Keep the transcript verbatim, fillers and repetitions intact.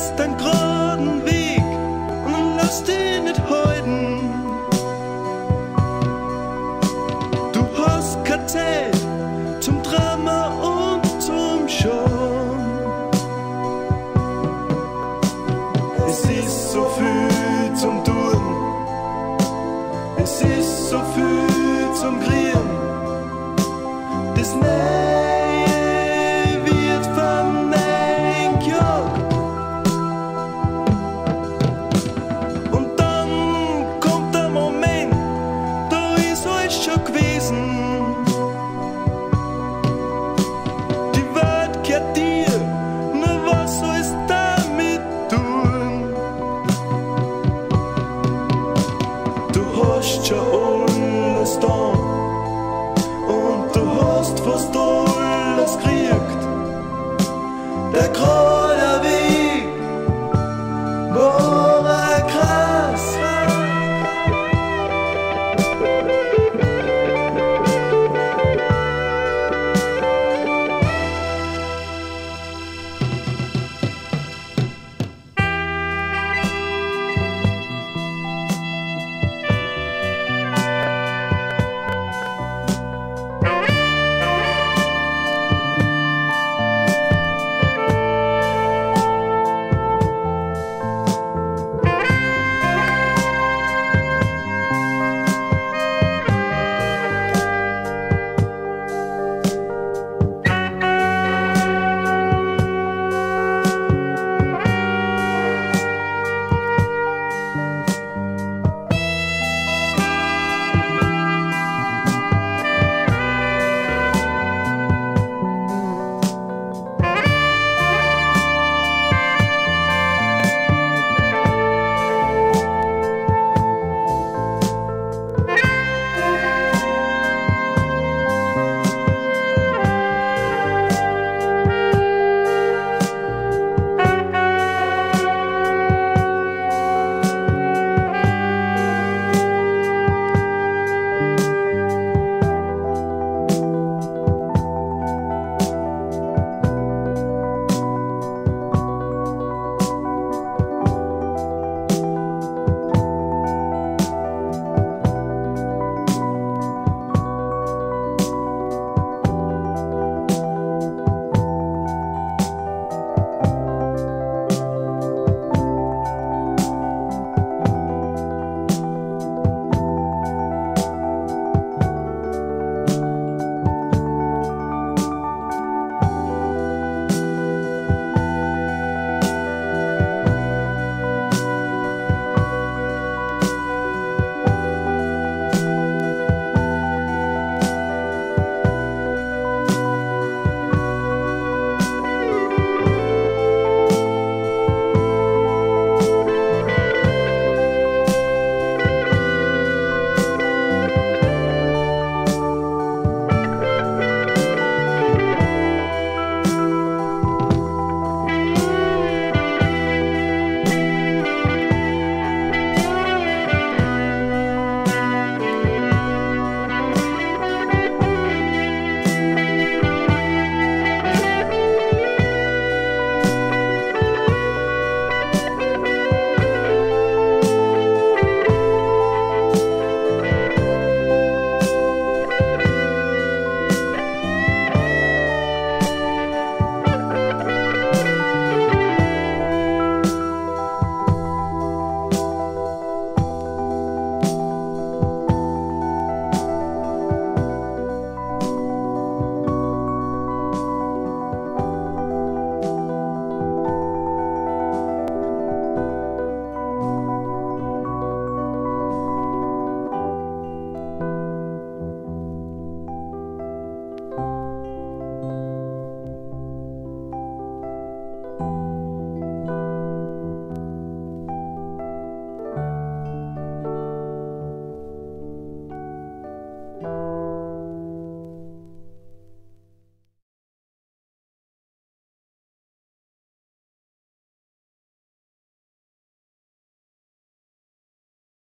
weißt einen geraden Weg und dann lass dich nicht heuden. Du hast keine Zeit zum Drama und zum Schon. Es ist so viel zum Tun, es ist so viel zum Kriegen. Das